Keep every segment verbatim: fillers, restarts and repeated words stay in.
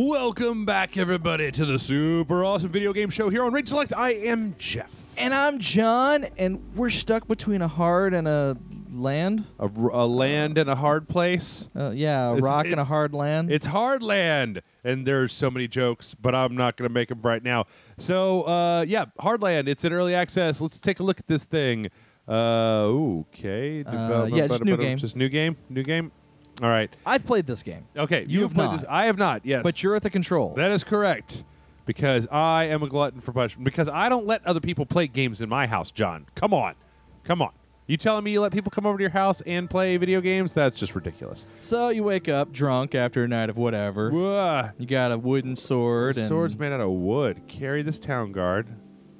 Welcome back, everybody, to the super awesome video game show here on Rage Select. I am Jeff. And I'm John, and we're stuck between a hard and a land. A, a land and a hard place. Uh, yeah, a it's, rock it's, and a hard land. It's hard land. And there's so many jokes, but I'm not going to make them right now. So, uh, yeah, Hardland, it's in early access. Let's take a look at this thing. Uh, okay. Uh, yeah, it's new game. Just new game? New game? All right. I've played this game. Okay. You, you have, have played not. this. I have not, yes. But you're at the controls. That is correct. Because I am a glutton for punishment. Because I don't let other people play games in my house, John. Come on. Come on. You telling me you let people come over to your house and play video games? That's just ridiculous. So you wake up drunk after a night of whatever. Whoa. You got a wooden sword. The sword's and made out of wood. Carry this town guard.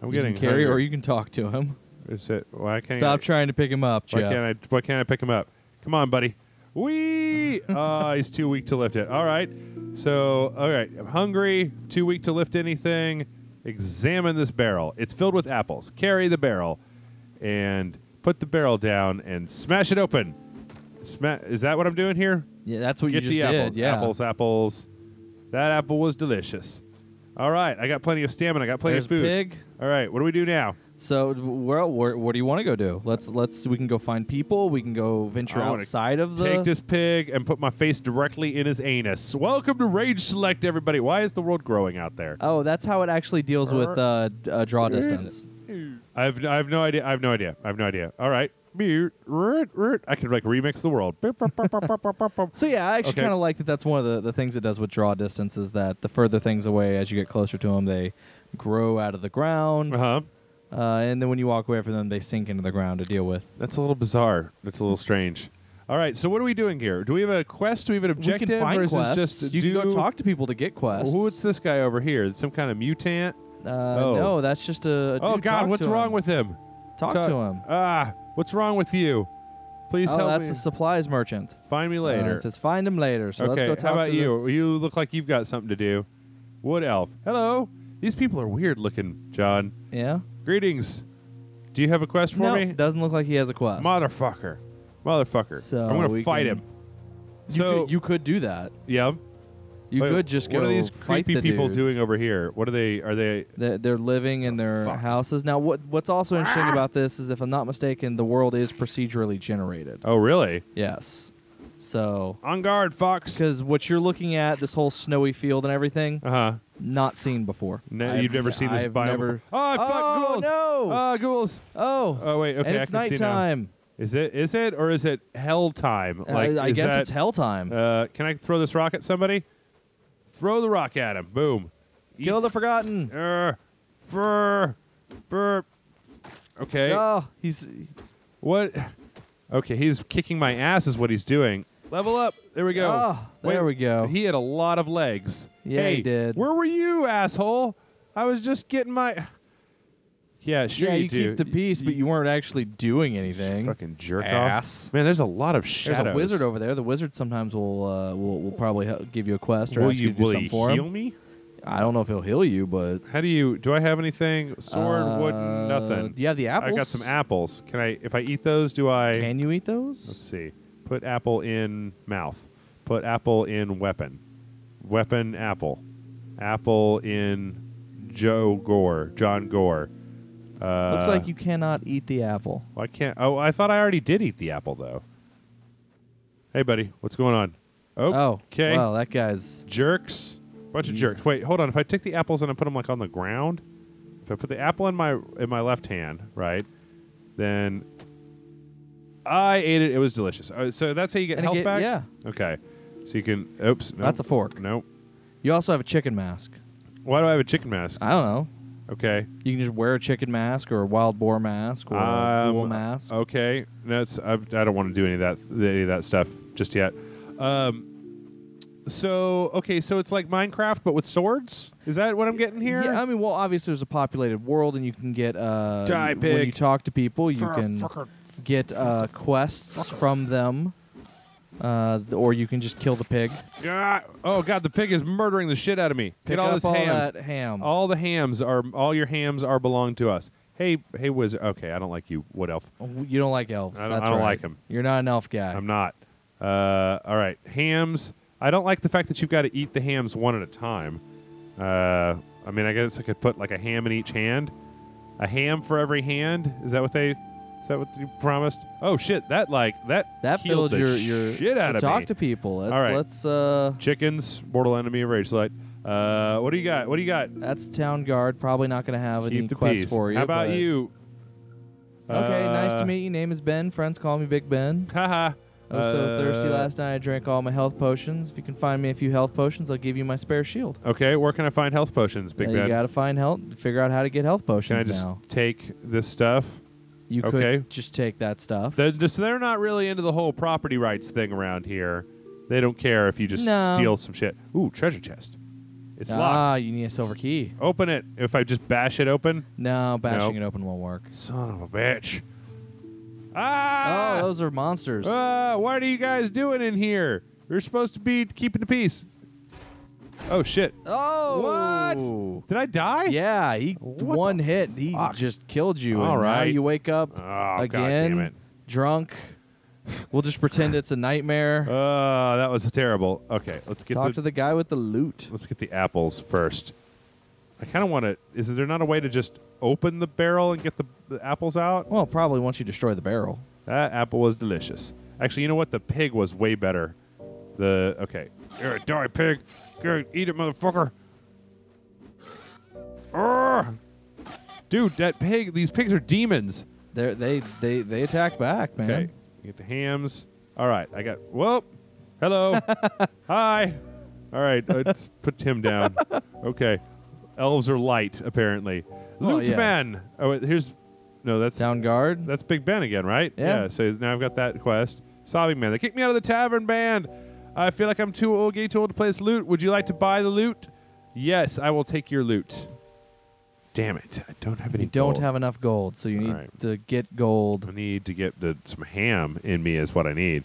I'm getting hungry. Carry, or you can talk to him. Is it? Why can't Stop I, trying to pick him up, Jeff. Why can't I? Why can't I pick him up? Come on, buddy. Wee! Uh, he's too weak to lift it. All right. So, all right. I'm hungry. Too weak to lift anything. Examine this barrel. It's filled with apples. Carry the barrel, and put the barrel down and smash it open. Sma Is that what I'm doing here? Yeah, that's what Get you just the did. Apples. Yeah. Apples, apples. That apple was delicious. All right. I got plenty of stamina. I got plenty There's of food. Pig. All right. What do we do now? So, well, what do you want to go do? Let's let's we can go find people. We can go venture outside of the. Take this pig and put my face directly in his anus. Welcome to Rage Select, everybody. Why is the world growing out there? Oh, that's how it actually deals with uh, uh, draw distance. I've I've no idea. I've no idea. I've no idea. All right. I could like remix the world. So yeah, I actually okay. kind of like that. That's one of the the things it does with draw distance is that the further things away, as you get closer to them, they grow out of the ground. Uh huh. Uh, and then when you walk away from them, they sink into the ground to deal with. That's a little bizarre. That's a little strange. All right, so what are we doing here? Do we have a quest? Do we have an objective? We can find or is quests. Just you do can go talk to people to get quests. Well, who's this guy over here? It's some kind of mutant? Uh, oh. No, that's just a. Oh, God, what's wrong him. with him? Talk, talk to him. Ah, what's wrong with you? Please oh, help that's me. That's a supplies merchant. Find me later. Uh, it says find him later. So okay, let's go talk to him. How about you? Them. You look like you've got something to do. Wood elf. Hello. These people are weird looking, John. Yeah? Greetings. Do you have a quest for no, me? Doesn't look like he has a quest. Motherfucker. Motherfucker. So I'm going to fight can, him. You, so, could, you could do that. Yeah. You Wait, could just go fight What are these creepy the people dude. doing over here? What are they? Are they? They're, they're living in their fucks. houses. Now, what? what's also interesting ah! about this is, if I'm not mistaken, the world is procedurally generated. Oh, really? Yes. So on guard, Fox. Because what you're looking at, this whole snowy field and everything, uh-huh. not seen before. No, I've, you've never seen this I've biome never before. Oh, I oh, ghouls! No! Oh, ghouls! Oh, oh wait, okay, and it's I can nighttime. See now. Is it? Is it? Or is it hell time? Like uh, I guess that, it's hell time. Uh, can I throw this rock at somebody? Throw the rock at him! Boom! Kill Eat. the forgotten. Uh, brr, brr. Okay. Oh, he's what? Okay, he's kicking my ass is what he's doing. Level up. There we go. Oh, there Wait, we go. He had a lot of legs. Yeah, hey, he did. Where were you, asshole? I was just getting my... Yeah, sure yeah, you, you do. you keep the peace, you, but you weren't actually doing anything. Fucking jerk ass. off. Man, there's a lot of shadows. There's a wizard over there. The wizard sometimes will uh, will, will probably give you a quest or will ask you, you to do something for him. Will you heal me? I don't know if he'll heal you, but... How do you... Do I have anything? Sword, uh, wood, nothing. Yeah, the apples. I got some apples. Can I... If I eat those, do I... Can you eat those? Let's see. Put apple in mouth. Put apple in weapon. Weapon, apple. Apple in Joe Gore. John Gore. Uh, Looks like you cannot eat the apple. I can't... Oh, I thought I already did eat the apple, though. Hey, buddy. What's going on? Oh. Okay. Wow, that guy's... Jerks. Bunch of jerks. Wait, hold on. If I take the apples and I put them like on the ground, if I put the apple in my in my left hand, right, then I ate it. It was delicious. Uh, so that's how you get and health get, back? Yeah. Okay. So you can... Oops. Nope. That's a fork. Nope. You also have a chicken mask. Why do I have a chicken mask? I don't know. Okay. You can just wear a chicken mask or a wild boar mask or um, a ghoul mask. Okay. That's I, I don't want to do any of that any of that stuff just yet. Um... So, okay, so it's like Minecraft, but with swords? Is that what I'm getting here? Yeah, I mean, well, obviously there's a populated world, and you can get, uh... Die, pig. When you talk to people, you can get, uh, quests from them. Uh, or you can just kill the pig. Ah, oh, God, the pig is murdering the shit out of me. Pick get all up his all hams. That ham. All the hams are... All your hams are belong to us. Hey, hey, wizard. Okay, I don't like you, wood elf. Oh, you don't like elves. I don't, that's I don't right. like him. You're not an elf guy. I'm not. Uh, all right. Hams... I don't like the fact that you've got to eat the hams one at a time. Uh, I mean, I guess I could put like a ham in each hand. A ham for every hand? Is that what they... Is that what you promised? Oh shit! That like that that filled your, your shit out so of talk me. Talk to people. Let's, all right, let's uh, chickens, mortal enemy of Rage Select. Uh, what do you got? What do you got? That's town guard. Probably not going to have any quest peace. for you. How about you? Okay, uh, nice to meet you. Name is Ben. Friends call me Big Ben. Haha. I was uh, so thirsty last night. I drank all my health potions. If you can find me a few health potions, I'll give you my spare shield. Okay, where can I find health potions, Big uh, Ben? You gotta find health. Figure out how to get health potions. Can I just now. take this stuff? You could okay. just take that stuff. They're, just, they're not really into the whole property rights thing around here. They don't care if you just no. steal some shit. Ooh, treasure chest. It's ah, locked. Ah, you need a silver key. Open it. If I just bash it open? No, bashing nope. it open won't work. Son of a bitch. Ah! Oh, those are monsters. Ah, what are you guys doing in here? We're supposed to be keeping the peace. Oh, shit. Oh! What? Did I die? Yeah, he what one hit. He fuck? just killed you. All and right. Now you wake up oh, again, God damn it. drunk. We'll just pretend it's a nightmare. Oh, uh, that was terrible. Okay, let's get Talk the, to the guy with the loot. Let's get the apples first. I kind of want to... Is there not a way to just open the barrel and get the, the apples out? Well, probably once you destroy the barrel. That apple was delicious. Actually, you know what? The pig was way better. The... Okay. You're a die, pig. Good, eat it, motherfucker. Urgh. Dude, that pig, these pigs are demons. They're, they they they attack back, man. Okay. Get the hams. All right, I got, whoa. Hello. Hi. All right, let's put him down. Okay. Elves are light, apparently. Oh, Loot yes. Ben. Oh, wait, here's, no, that's. Town guard. That's Big Ben again, right? Yeah. yeah. So now I've got that quest. Sobbing man. They kicked me out of the tavern band. I feel like I'm too old, gay, too old to play this loot. Would you like to buy the loot? Yes, I will take your loot. Damn it. I don't have any You don't gold. have enough gold, so you All need right. to get gold. I need to get the, some ham in me is what I need.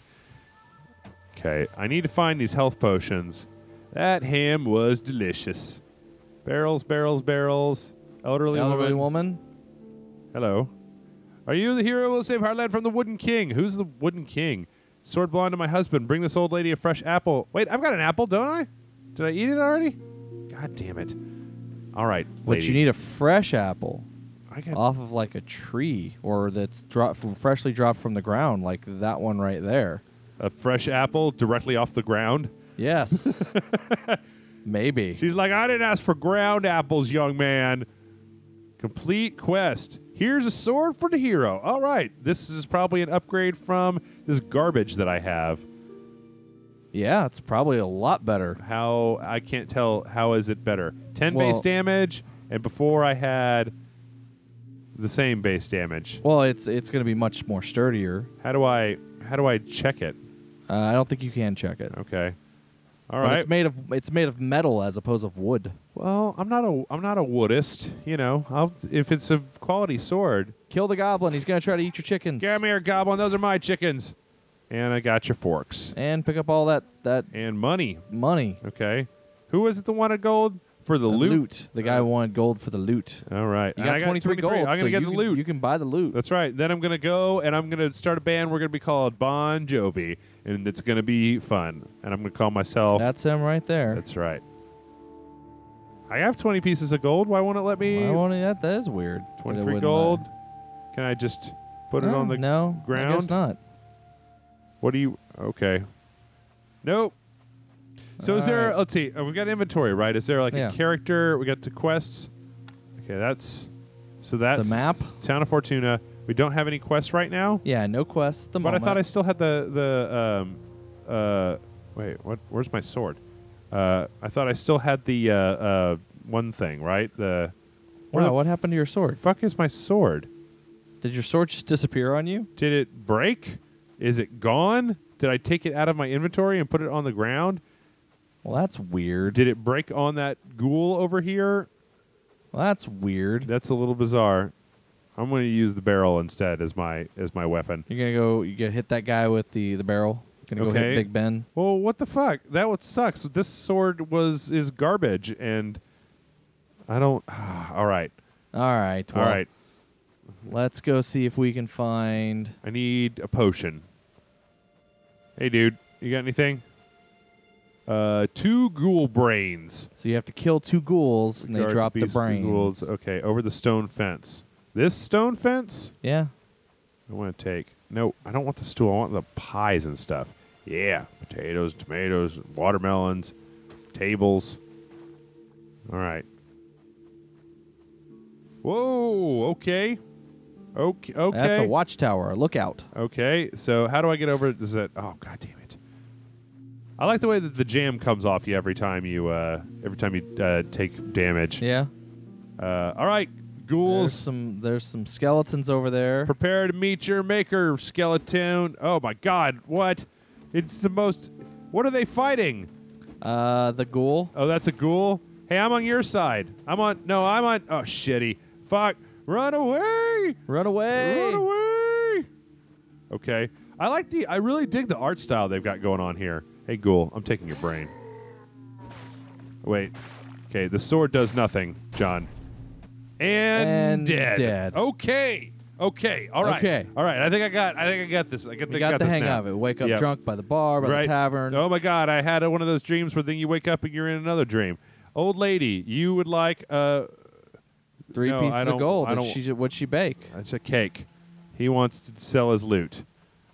Okay. I need to find these health potions. That ham was delicious. Barrels, barrels, barrels. Elderly, Elderly woman. woman. Hello. Are you the hero who will save Hardland from the Wooden King? Who's the Wooden King? Sword blonde to my husband. Bring this old lady a fresh apple. Wait, I've got an apple, don't I? Did I eat it already? God damn it. All right, lady. But you need a fresh apple I got off of like a tree or that's dropped from, freshly dropped from the ground, like that one right there. A fresh apple directly off the ground? Yes. Maybe. She's like, I didn't ask for ground apples, young man. Complete quest. Here's a sword for the hero. All right. This is probably an upgrade from this garbage that I have. Yeah, it's probably a lot better. How? I can't tell. How is it better? ten well, base damage, and before I had the same base damage. Well, it's it's going to be much more sturdier. How do I how do I check it? Uh, I don't think you can check it. Okay. All right. But it's made of it's made of metal as opposed to wood. Well, I'm not a I'm not a woodist, you know. I'll, if it's a quality sword, kill the goblin. He's gonna try to eat your chickens. Come here, goblin. Those are my chickens. And I got your forks. And pick up all that that and money. Money. Okay. Who was it that wanted gold for the, the loot? loot? The guy uh, wanted gold for the loot. All right. You got, got twenty-three gold. I'm gonna so get the can, loot. You can buy the loot. That's right. Then I'm gonna go and I'm gonna start a band. We're gonna be called Bon Jovi. And it's going to be fun. And I'm going to call myself... That's him right there. That's right. I have twenty pieces of gold. Why won't it let me... Why won't it let... That is weird. twenty-three gold. Let... Can I just put no, it on the no, ground? No, I guess not. What do you... Okay. Nope. So All is there... Right. Let's see. We've got inventory, right? Is there like yeah. a character? We got the quests. Okay, that's... So that's... It's a map. Town of Fortuna. We don't have any quests right now? Yeah, no quests at the but moment. But I thought I still had the... the um, uh, wait, what? Where's my sword? Uh, I thought I still had the uh, uh, one thing, right? The Wow, the what happened to your sword? Fuck is my sword? Did your sword just disappear on you? Did it break? Is it gone? Did I take it out of my inventory and put it on the ground? Well, that's weird. Did it break on that ghoul over here? Well, that's weird. That's a little bizarre. I'm going to use the barrel instead as my as my weapon. You're going to go you gonna hit that guy with the, the barrel? Going to okay. go hit Big Ben? Well, what the fuck? That what sucks. This sword was is garbage, and I don't... All right. All right. Well, all right. Let's go see if we can find... I need a potion. Hey, dude. You got anything? Uh, two ghoul brains. So you have to kill two ghouls, and they drop the brains. Ghouls. Okay, over the stone fence. This stone fence? Yeah. I want to take... No, I don't want the stool. I want the pies and stuff. Yeah, potatoes, tomatoes, watermelons, tables. All right. Whoa, okay. Okay. Okay. That's a watchtower. Look out. Okay, so how do I get over... Is that, oh, God damn it. I like the way that the jam comes off you every time you uh, every time you uh, take damage. Yeah. Uh, all right, ghouls. There's some there's some skeletons over there. Prepare to meet your maker, skeleton. Oh my God, what? It's the most. What are they fighting? Uh, the ghoul. Oh, that's a ghoul. Hey, I'm on your side. I'm on. No, I'm on. Oh, shitty. Fuck. Run away. Run away. Run away. Okay. I like the. I really dig the art style they've got going on here. Hey, ghoul, I'm taking your brain. Wait. Okay, the sword does nothing, John. And, and dead. dead. Okay. Okay. All right. Okay. All right. I think I got. I think I got this. I think we got, I got the this hang now. of it. Wake up yep. drunk by the bar, by right. the tavern. Oh my God! I had a, one of those dreams where then you wake up and you're in another dream. Old lady, you would like uh, three no, pieces of gold. What she what she bake? It's a cake. He wants to sell his loot.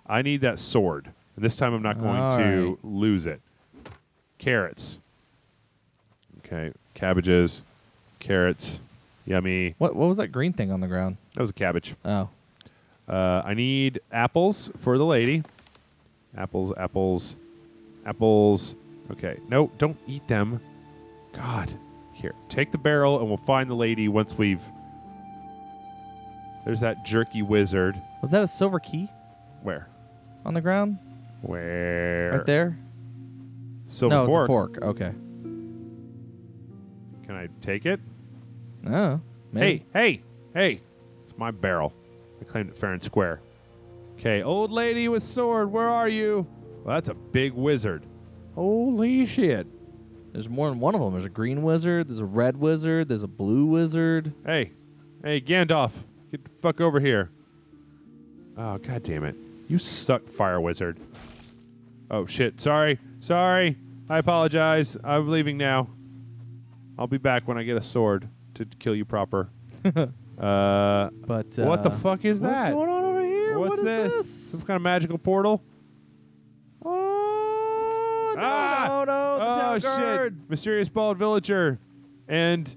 I need that sword. This time I'm not going All to right. lose it. Carrots. Okay. Cabbages. Carrots. Yummy. What What was that green thing on the ground? That was a cabbage. Oh. Uh, I need apples for the lady. Apples, apples, apples. Okay. No, don't eat them. God. Here. Take the barrel and we'll find the lady once we've... There's that jerky wizard. Was that a silver key? Where? On the ground? Where? Right there? Silver no, fork. It's a fork. Okay. Can I take it? No. Maybe. Hey, hey, hey. It's my barrel. I claimed it fair and square. Okay, old lady with sword, where are you? Well, that's a big wizard. Holy shit. There's more than one of them. There's a green wizard. There's a red wizard. There's a blue wizard. Hey. Hey, Gandalf. Get the fuck over here. Oh, God damn it. You suck, fire wizard. Oh, shit. Sorry. Sorry. I apologize. I'm leaving now. I'll be back when I get a sword to kill you proper. uh, but uh, what the fuck is what's that? What's going on over here? What's what is this? this? Some kind of magical portal? Oh, no, ah! no, no. The oh, town guard. Shit. Mysterious bald villager. And...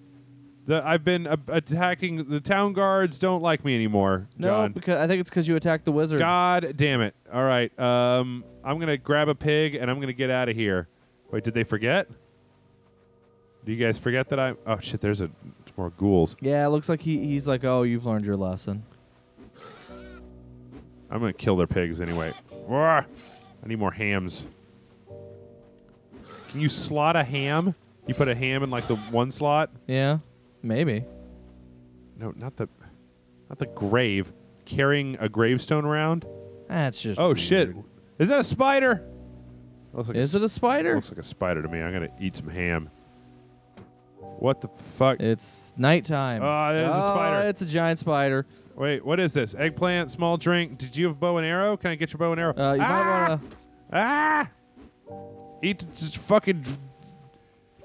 The, I've been uh, attacking the town guards. Don't like me anymore, John. No, because I think it's because you attacked the wizard. God damn it! All right, um, I'm gonna grab a pig and I'm gonna get out of here. Wait, did they forget? Do you guys forget that I? Oh shit! There's a more ghouls. Yeah, it looks like he he's like, oh, you've learned your lesson. I'm gonna kill their pigs anyway. I need more hams. Can you slot a ham? You put a ham in like the one slot. Yeah. Maybe. No, not the, not the grave. Carrying a gravestone around. That's just. Oh weird. Shit! Is that a spider? Looks like Is a, it a spider? Looks like a spider to me. I'm gonna eat some ham. What the fuck? It's nighttime. Oh, there's oh, a spider. It's a giant spider. Wait, what is this? Eggplant, small drink. Did you have bow and arrow? Can I get your bow and arrow? Uh, you ah! might wanna. Ah! Eat this fucking.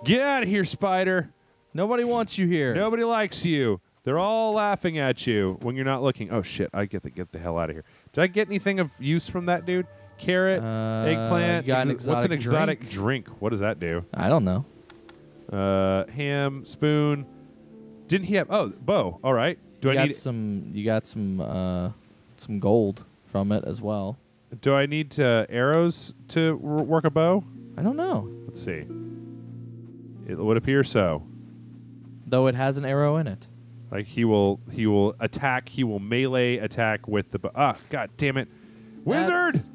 Get out of here, spider. Nobody wants you here. Nobody likes you. They're all laughing at you when you're not looking. Oh, shit. I get to get the hell out of here. Did I get anything of use from that dude? Carrot, uh, eggplant. You got an exotic What's an exotic drink? drink? What does that do? I don't know. Uh, ham, spoon. Didn't he have... Oh, bow. All right. Do you I need... Some, you got some, uh, some gold from it as well. Do I need uh, arrows to work a bow? I don't know. Let's see. It would appear so. Though it has an arrow in it. Like he will he will attack, he will melee attack with the... Ah, God damn it. Wizard! That's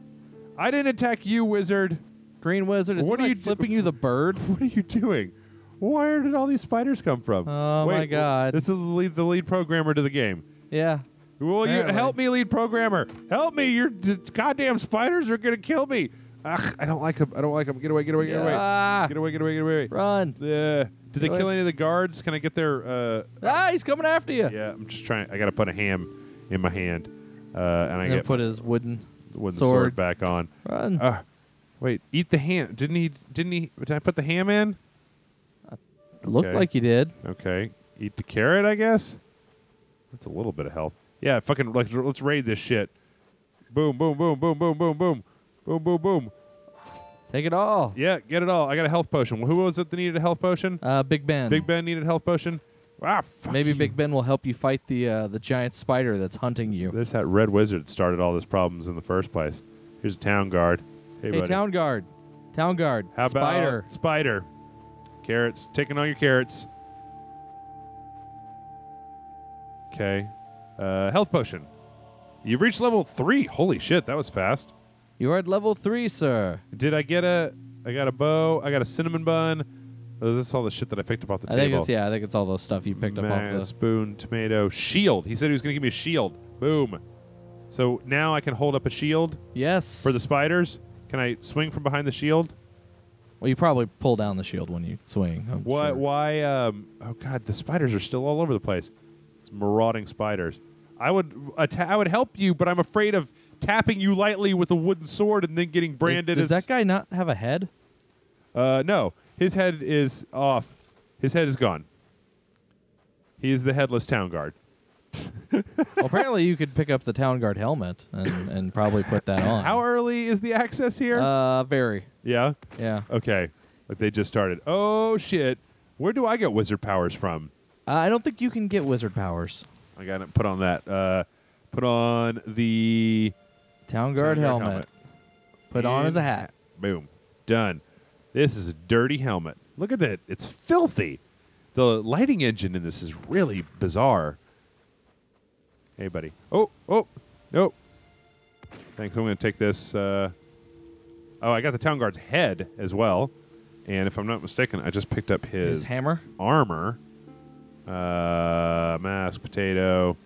I didn't attack you, wizard. Green wizard, is what are like you flipping you the bird? What are you doing? Where did all these spiders come from? Oh, Wait, my God. This is the lead, the lead programmer to the game. Yeah. Will Apparently. you help me, lead programmer? Help me! Your goddamn spiders are going to kill me. Ugh, I don't like them. I don't like them. Get away, get away, get away. Yeah. Get away, get away, get away. Run. Yeah. Did they kill any of the guards? Can I get their... Uh, ah, he's coming after you. Yeah, I'm just trying. I got to put a ham in my hand. Uh, and I got to put his wooden, wooden sword. sword back on. Run. Uh, Wait, eat the ham. Didn't he? Didn't he? Did I put the ham in? Uh, it looked okay. like you did. Okay. Eat the carrot, I guess. That's a little bit of health. Yeah, fucking like, let's raid this shit. Boom, boom, boom, boom, boom, boom, boom. Boom, boom, boom. Take it all. Yeah, get it all. I got a health potion. Who was it that needed a health potion? Uh, Big Ben. Big Ben needed a health potion. Ah, fuck Maybe you. Big Ben will help you fight the uh, the giant spider that's hunting you. There's that red wizard started all these problems in the first place. Here's a town guard. Hey, hey buddy. Town guard. Town guard. How spider. About spider? Carrots. Taking all your carrots. Okay. Uh, health potion. You've reached level three. Holy shit, that was fast. You are at level three, sir. Did I get a... I got a bow. I got a cinnamon bun. Oh, this is all the shit that I picked up off the I table. Think it's, yeah, I think it's all those stuff you picked Man, up off the... spoon, tomato, shield. He said he was going to give me a shield. Boom. So now I can hold up a shield? Yes. For the spiders? Can I swing from behind the shield? Well, you probably pull down the shield when you swing. I'm Why? Sure. Why um, oh, God, the spiders are still all over the place. It's marauding spiders. I would, I would help you, but I'm afraid of... tapping you lightly with a wooden sword and then getting branded as... Does that guy not have a head? Uh, no. His head is off. His head is gone. He is the headless town guard. Well, apparently you could pick up the town guard helmet and, and probably put that on. How early is the access here? Uh, very. Yeah? Yeah. Okay. Like they just started. Oh, shit. Where do I get wizard powers from? Uh, I don't think you can get wizard powers. I got to put on that. Uh, put on the... Town guard helmet. helmet. Put and on as a hat. Boom. Done. This is a dirty helmet. Look at that. It's filthy. The lighting engine in this is really bizarre. Hey, buddy. Oh, oh, no. Thanks. I'm going to take this. Uh, oh, I got the town guard's head as well. And if I'm not mistaken, I just picked up his, his hammer, armor, uh, mask, potato,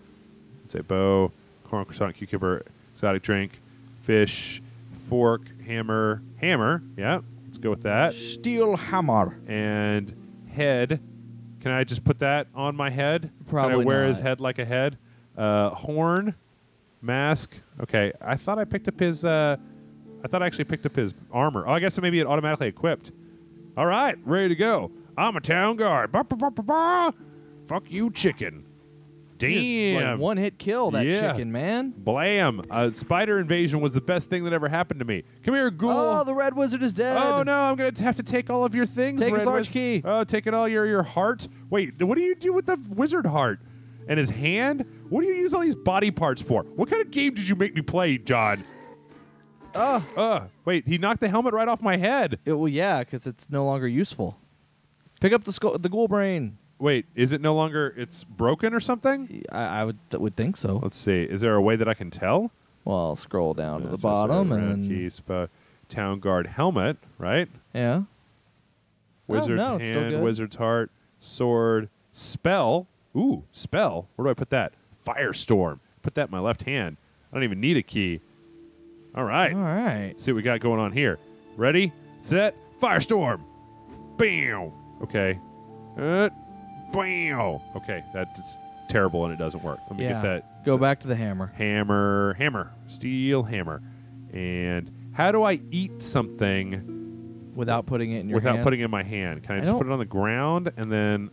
let's say bow, corn, croissant, cucumber. Exotic drink, fish, fork, hammer, hammer. Yeah, let's go with that. Steel hammer. And head. Can I just put that on my head? Probably Can I wear not. his head like a head? Uh, horn, mask. Okay, I thought I picked up his, uh, I thought I actually picked up his armor. Oh, I guess maybe it automatically equipped. All right, ready to go. I'm a town guard. Bah, bah, bah, bah, bah. Fuck you, chicken. Damn. Like one hit kill that yeah. chicken, man. Blam. Uh, spider invasion was the best thing that ever happened to me. Come here, ghoul. Oh, the red wizard is dead. Oh, no, I'm going to have to take all of your things. Take red his large key. Oh, taking all your, your heart. Wait, what do you do with the wizard heart? And his hand? What do you use all these body parts for? What kind of game did you make me play, John? Oh. Uh, uh, wait, he knocked the helmet right off my head. It, well, yeah, because it's no longer useful. Pick up the, skull, the ghoul brain. Wait, is it no longer, it's broken or something? I, I would th would think so. Let's see. Is there a way that I can tell? Well, I'll scroll down yeah, to the bottom. and key, spa, Town guard helmet, right? Yeah. Wizard's oh, no, hand, wizard's heart, sword, spell. Ooh, spell. Where do I put that? Firestorm. Put that in my left hand. I don't even need a key. All right. All right. Let's see what we got going on here. Ready, set, firestorm. Bam. Okay. Uh, Wow. Okay, that's terrible and it doesn't work. Let me yeah. get that. Go back to the hammer. Hammer, hammer, steel hammer. And how do I eat something without putting it in your without hand? putting it in my hand? Can I, I just put it on the ground and then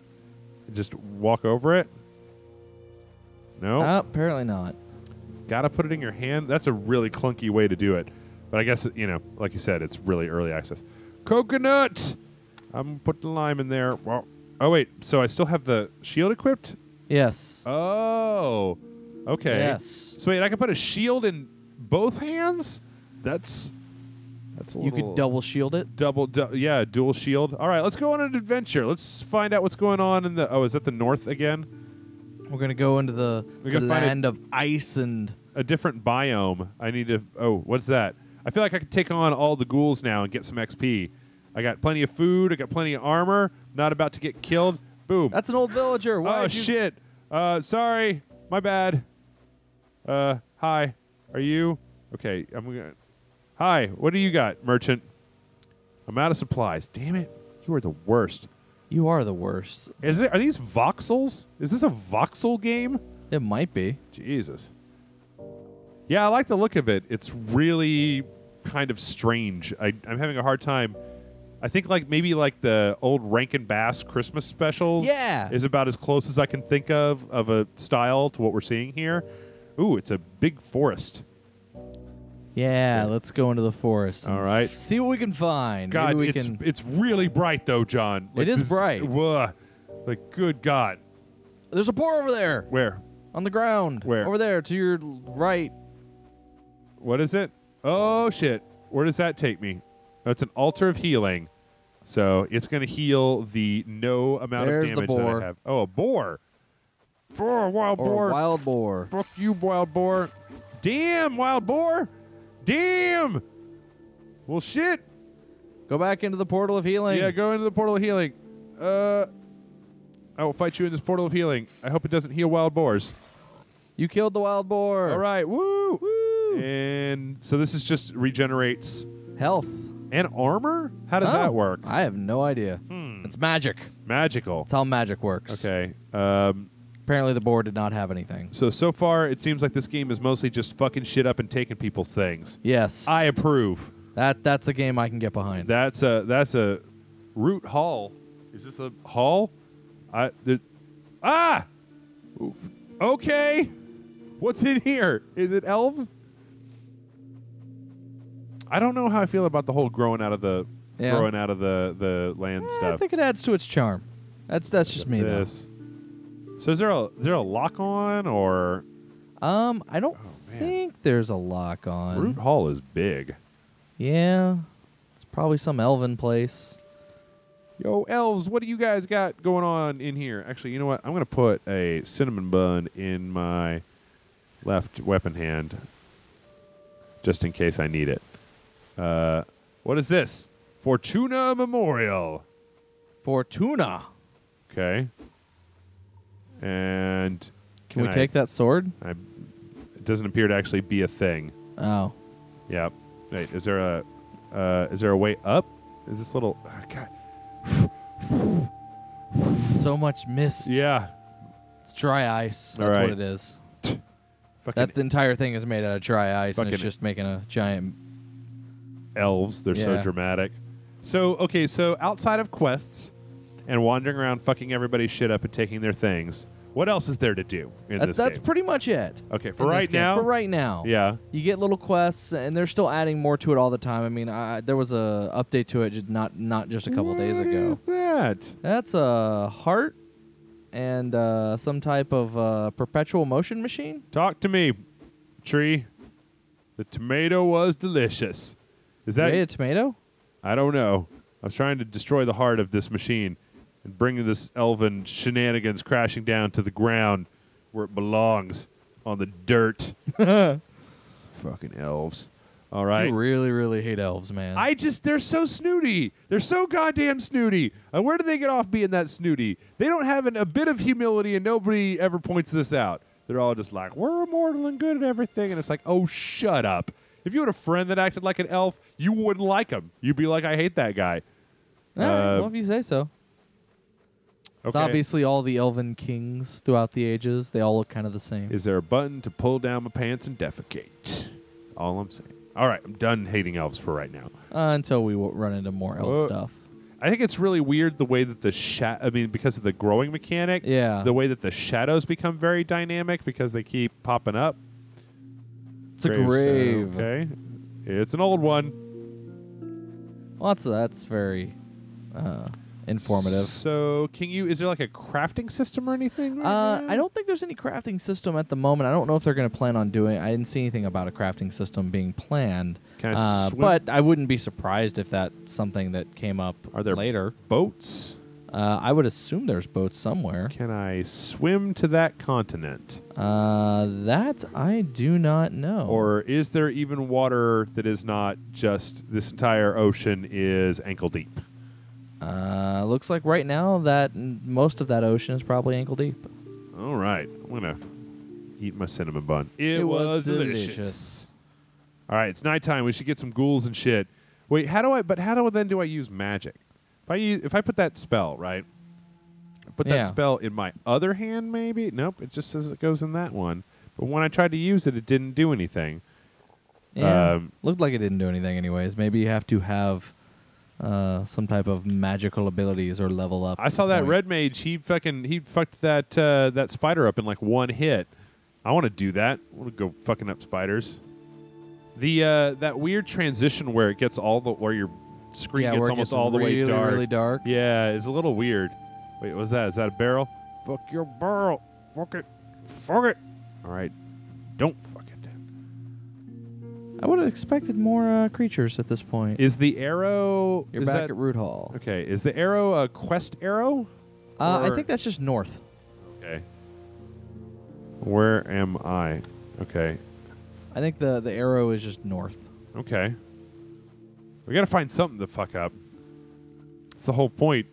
just walk over it? No? Uh, apparently not. Got to put it in your hand. That's a really clunky way to do it. But I guess, you know, like you said, it's really early access. Coconut! I'm going to put the lime in there. Wow. Oh, wait. So I still have the shield equipped? Yes. Oh. Okay. Yes. So wait, I can put a shield in both hands? That's that's a you little... You could double shield it? Double, du yeah, dual shield. All right, let's go on an adventure. Let's find out what's going on in the... Oh, is that the north again? We're going to go into the, the land a, of ice and... A different biome. I need to... Oh, what's that? I feel like I could take on all the ghouls now and get some X P. I got plenty of food. I got plenty of armor. Not about to get killed. Boom. That's an old villager. Why oh, shit. Uh, sorry. My bad. Uh, hi. Are you? Okay. I'm gonna... Hi. What do you got, merchant? I'm out of supplies. Damn it. You are the worst. You are the worst. Is it? Are these voxels? Is this a voxel game? It might be. Jesus. Yeah, I like the look of it. It's really kind of strange. I, I'm having a hard time. I think like maybe like the old Rankin-Bass Christmas specials yeah. is about as close as I can think of of a style to what we're seeing here. Ooh, it's a big forest. Yeah, yeah. Let's go into the forest. All right. See what we can find. God, we it's, can... it's really bright, though, John. Like, it is this, bright. Uh, like, good God. There's a boar over there. Where? On the ground. Where? Over there to your right. What is it? Oh, shit. Where does that take me? That's an altar of healing. So it's going to heal the no amount There's of damage the boar. that I have. Oh, a boar. Boar, wild or boar. Wild boar. Fuck you, wild boar. Damn, wild boar. Damn. Well, shit. Go back into the portal of healing. Yeah, go into the portal of healing. Uh, I will fight you in this portal of healing. I hope it doesn't heal wild boars. You killed the wild boar. All right. Woo. Woo. And so this is just regenerates health. And armor? How does oh, that work? I have no idea. Hmm. It's magic. Magical. It's how magic works. Okay. Um, Apparently the board did not have anything. So, so far, it seems like this game is mostly just fucking shit up and taking people's things. Yes. I approve. That That's a game I can get behind. That's a, that's a root hall. Is this a hall? I, there, ah! Okay. What's in here? Is it elves? I don't know how I feel about the whole growing out of the yeah. growing out of the the land eh, stuff. I think it adds to its charm. That's that's just me. This. Though. So is there a is there a lock on or? Um, I don't oh, think man. there's a lock on. Root Hall is big. Yeah, it's probably some elven place. Yo, elves, what do you guys got going on in here? Actually, you know what? I'm gonna put a cinnamon bun in my left weapon hand, just in case I need it. Uh, what is this? Fortuna Memorial. Fortuna. Okay. And can, can we I, take that sword? I, it doesn't appear to actually be a thing. Oh. Yeah. Wait. Is there a? Uh, is there a way up? Is this little? Oh God. So much mist. Yeah. It's dry ice. That's right. What it is. That the entire thing is made out of dry ice, and it's just making a giant. Elves, they're yeah. so dramatic. So, okay, so outside of quests and wandering around fucking everybody's shit up and taking their things, what else is there to do in that's, this That's game? pretty much it. Okay, for right now? For right now. Yeah. You get little quests, and they're still adding more to it all the time. I mean, I, there was a update to it not, not just a couple what days ago. What is that? That's a heart and uh, some type of uh, perpetual motion machine. Talk to me, tree. The tomato was delicious. Is that a tomato? I don't know. I was trying to destroy the heart of this machine and bring this elven shenanigans crashing down to the ground where it belongs, on the dirt. Fucking elves. All right. I really, really hate elves, man. I just, they're so snooty. They're so goddamn snooty. Uh, where do they get off being that snooty? They don't have an, a bit of humility, and nobody ever points this out. They're all just like, we're immortal and good at everything. And it's like, oh, shut up. If you had a friend that acted like an elf, you wouldn't like him. You'd be like, I hate that guy. All uh, right, well, if you say so. Okay. It's obviously all the elven kings throughout the ages. They all look kind of the same. Is there a button to pull down my pants and defecate? All I'm saying. All right, I'm done hating elves for right now. Uh, until we w run into more elf uh, stuff. I think it's really weird the way that the sha I mean, because of the growing mechanic, yeah. the way that the shadows become very dynamic because they keep popping up. It's a grave. grave. Okay. It's an old one. Well, that's, that's very uh, informative. So, can you, is there like a crafting system or anything? Right uh, I don't think there's any crafting system at the moment. I don't know if they're going to plan on doing it. I didn't see anything about a crafting system being planned. Can I uh, swim? But I wouldn't be surprised if that's something that came up later. Are there later. boats? Uh, I would assume there's boats somewhere. Can I swim to that continent? Uh, that I do not know. Or is there even water that is not just this entire ocean is ankle deep? Uh, looks like right now that most of that ocean is probably ankle deep. All right. I'm going to eat my cinnamon bun. It, it was, was delicious. delicious. All right. It's nighttime. We should get some ghouls and shit. Wait, how do I, but how do, then do I use magic? If I, use, if I put that spell, right? Put yeah. that spell in my other hand, maybe? Nope, it just says it goes in that one. But when I tried to use it, it didn't do anything. Yeah, um, looked like it didn't do anything anyways. Maybe you have to have uh, some type of magical abilities or level up. I saw that point. Red Mage. He fucking he fucked that uh, that spider up in like one hit. I want to do that. I want to go fucking up spiders. The uh, that weird transition where it gets all the where your screen yeah, gets almost gets all the really, way dark. Really dark. Yeah, it's a little weird. Wait, what was that? Is that a barrel? Fuck your barrel. Fuck it. Fuck it. All right, don't fuck it. I would have expected more uh, creatures at this point. Is the arrow? You're back at Root Hall. Okay. Is the arrow a quest arrow? Uh, I think that's just north. Okay. Where am I? Okay. I think the the arrow is just north. Okay. We gotta find something to fuck up. It's the whole point.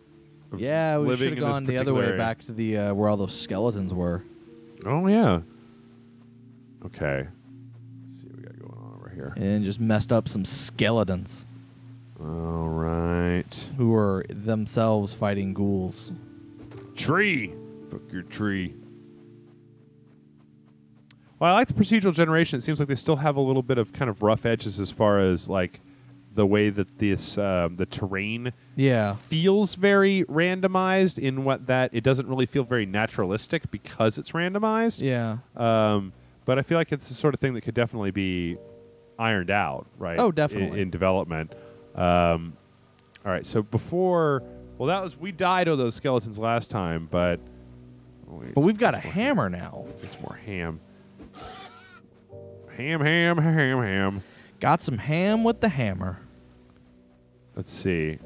Of yeah, we should have gone the other way area. back to the uh, where all those skeletons were. Oh yeah. Okay. And just messed up some skeletons. All right. Who were themselves fighting ghouls. Tree. Fuck your tree. Well, I like the procedural generation. It seems like they still have a little bit of kind of rough edges as far as like the way that this um, the terrain yeah. feels very randomized in what that it doesn't really feel very naturalistic because it's randomized. Yeah. Um, but I feel like it's the sort of thing that could definitely be ironed out, right? Oh, definitely. In, in development. Um, all right, so before... Well, that was... We died of those skeletons last time, but... Wait, but we've got a hammer ham. now. It's more ham. Ham, ham, ham, ham. Got some ham with the hammer. Let's see.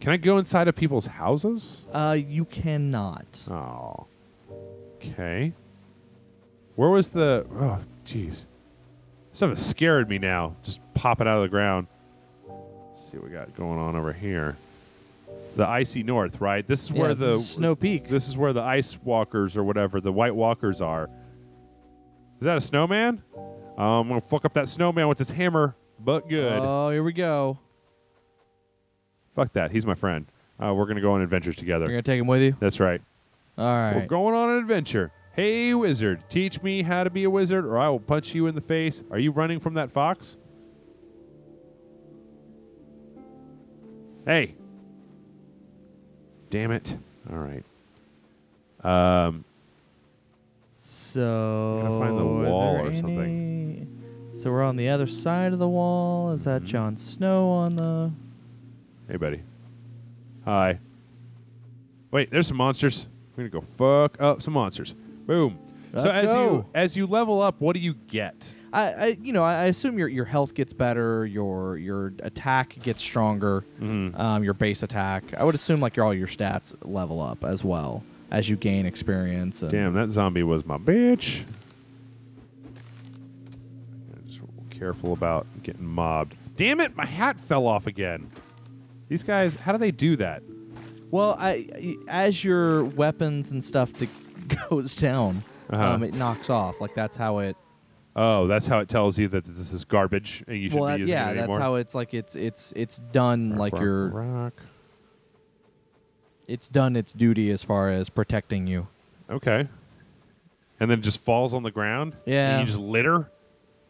Can I go inside of people's houses? Uh, you cannot. Oh. Okay. Where was the... Oh, jeez. Something scared me now. Just popping out of the ground. Let's see what we got going on over here. The icy north, right? This is yeah, where the Snow Peak. This is where the ice walkers or whatever the white walkers are. Is that a snowman? Um, I'm gonna fuck up that snowman with this hammer, but good. Oh, here we go. Fuck that. He's my friend. Uh, we're gonna go on adventures together. You're gonna take him with you. That's right. All right. We're going on an adventure. Hey, wizard, teach me how to be a wizard or I will punch you in the face. Are you running from that fox? Hey. Damn it. All right. Um, so... I'm going to find the wall or something. Any... So we're on the other side of the wall. Is that mm-hmm. Jon Snow on the... Hey, buddy. Hi. Wait, there's some monsters. We're going to go fuck up some monsters. Boom. Let's so as go. you as you level up, what do you get? I, I you know I assume your your health gets better, your your attack gets stronger, mm-hmm. um, your base attack. I would assume like your all your stats level up as well as you gain experience. And damn, that zombie was my bitch. I'm just careful about getting mobbed. Damn it, my hat fell off again. These guys, how do they do that? Well, I as your weapons and stuff to goes down, uh-huh. um, it knocks off. Like that's how it. Oh, that's how it tells you that this is garbage and you should well, be using yeah, it anymore. Yeah, that's how it's like it's it's it's done rock, like rock, your. Rock. It's done its duty as far as protecting you. Okay. And then it just falls on the ground. Yeah. And you just litter.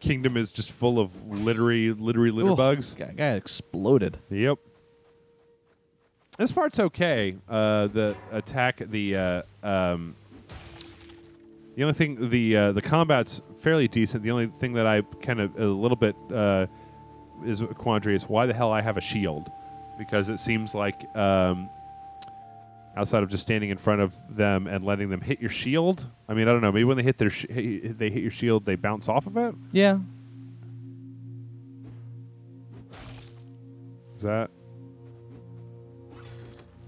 Kingdom is just full of littery, littery litter Ooh, bugs. Guy, guy exploded. Yep. This part's okay. Uh, the attack. The. Uh, um, The only thing, the uh, the combat's fairly decent. The only thing that I kind of a little bit uh, is a quandary is why the hell I have a shield, because it seems like um, outside of just standing in front of them and letting them hit your shield. I mean, I don't know. Maybe when they hit their sh they hit your shield, they bounce off of it. Yeah. Is that?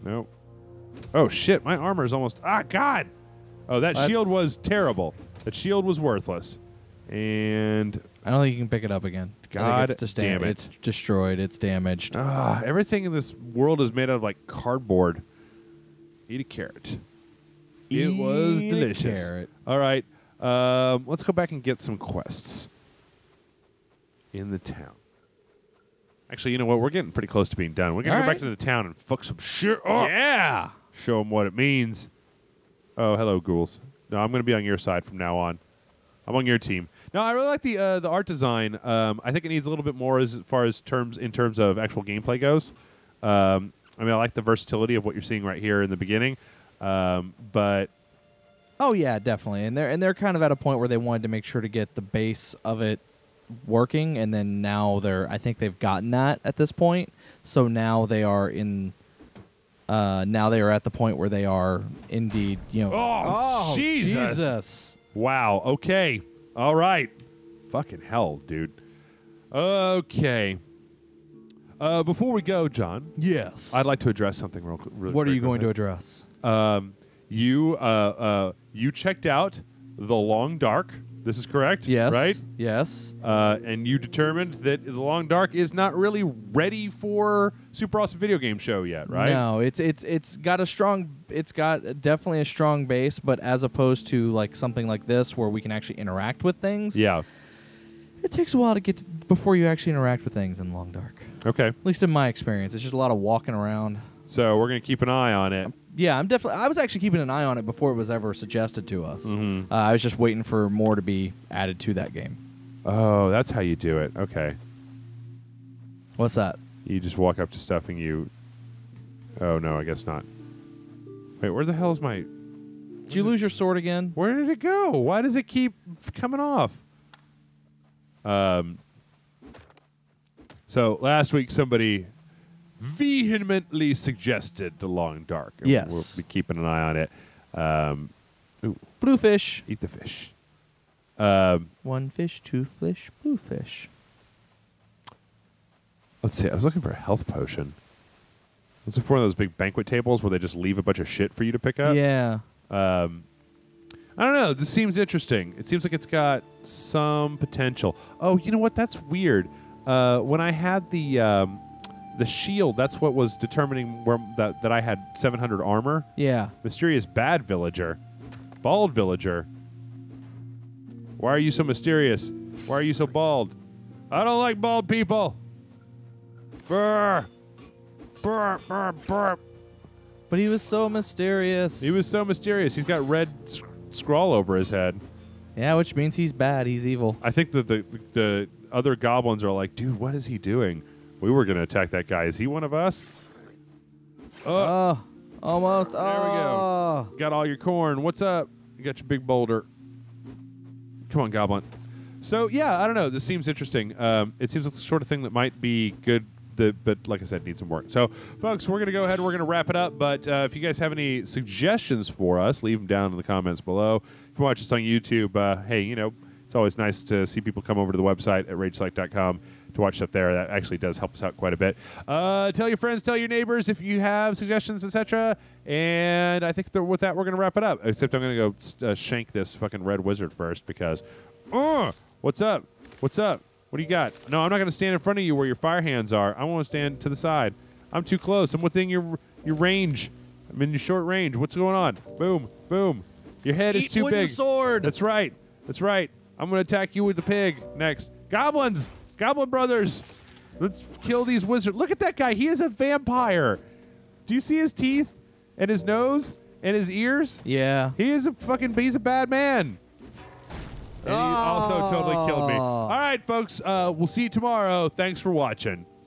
Nope. Oh shit! My armor is almost. Ah, God. Oh, that Let's shield was terrible. That shield was worthless. And I don't think you can pick it up again. God it's damn it. It's destroyed. It's damaged. Ah, everything in this world is made out of, like, cardboard. Eat a carrot. Eat it was delicious. A carrot. All right. Um, let's go back and get some quests in the town. Actually, you know what? We're getting pretty close to being done. We're going to go right. back to the town and fuck some shit up. Yeah. Show them what it means. Oh, hello, ghouls. No, I'm going to be on your side from now on. I'm on your team. No, I really like the uh, the art design. Um, I think it needs a little bit more as far as terms in terms of actual gameplay goes. Um, I mean, I like the versatility of what you're seeing right here in the beginning, um, but oh yeah, definitely. And they're and they're kind of at a point where they wanted to make sure to get the base of it working, and then now they're I think they've gotten that at this point. So now they are in. Uh, now they are at the point where they are indeed, you know. Oh, oh Jesus. Jesus! Wow. Okay. All right. Fucking hell, dude. Okay. Uh, before we go, John. Yes. I'd like to address something real quick. Really what are you going to address? Um, you uh, uh, you checked out the Long Dark. This is correct. Yes. Right. Yes. Uh, and you determined that the Long Dark is not really ready for Super Awesome Video Game Show yet, right? No, it's it's it's got a strong, it's got definitely a strong base, but as opposed to like something like this where we can actually interact with things. Yeah. It takes a while to get to before you actually interact with things in Long Dark. Okay. At least in my experience, it's just a lot of walking around. So we're gonna keep an eye on it. I'm Yeah, I'm definitely. I was actually keeping an eye on it before it was ever suggested to us. Mm-hmm. uh, I was just waiting for more to be added to that game. Oh, that's how you do it. Okay. What's that? You just walk up to stuff and you. Oh no, I guess not. Wait, where the hell is my? Did you lose your sword again? Where did it go? Why does it keep coming off? Um. So last week somebody vehemently suggested the Long Dark. And yes. We'll be keeping an eye on it. Um, ooh. Blue fish. Eat the fish. Um, One fish, two fish, blue fish. Let's see. I was looking for a health potion. It's like one of those big banquet tables where they just leave a bunch of shit for you to pick up. Yeah. Um, I don't know. This seems interesting. It seems like it's got some potential. Oh, you know what? That's weird. Uh, when I had the... Um, The shield, that's what was determining where that, that I had seven hundred armor. Yeah. Mysterious bad villager. Bald villager. Why are you so mysterious? Why are you so bald? I don't like bald people. Brr. Brr, brr, brr. But he was so mysterious. He was so mysterious. He's got red sc scrawl over his head. Yeah, which means he's bad. He's evil. I think that the, the other goblins are like, dude, what is he doing? We were going to attack that guy. Is he one of us? Oh, uh, almost. There oh. we go. Got all your corn. What's up? You got your big boulder. Come on, goblin. So, yeah, I don't know. This seems interesting. Um, it seems like the sort of thing that might be good, the, but like I said, needs some work. So, folks, we're going to go ahead and we're going to wrap it up. But uh, if you guys have any suggestions for us, leave them down in the comments below. If you watch us on YouTube, uh, hey, you know, it's always nice to see people come over to the website at rage select dot com. To watch stuff there. That actually does help us out quite a bit. Uh, tell your friends, tell your neighbors if you have suggestions, et cetera. And I think that with that, we're going to wrap it up. Except I'm going to go uh, shank this fucking red wizard first because, oh, what's up? What's up? What do you got? No, I'm not going to stand in front of you where your fire hands are. I want to stand to the side. I'm too close. I'm within your your range. I'm in your short range. What's going on? Boom, boom. Your head Eat is too big. Sword. That's right. That's right. I'm going to attack you with the pig next. Goblins. Goblin Brothers, let's kill these wizards. Look at that guy. He is a vampire. Do you see his teeth and his nose and his ears? Yeah. He is a fucking, he's a bad man. And oh. He also totally killed me. All right, folks, uh, we'll see you tomorrow. Thanks for watching.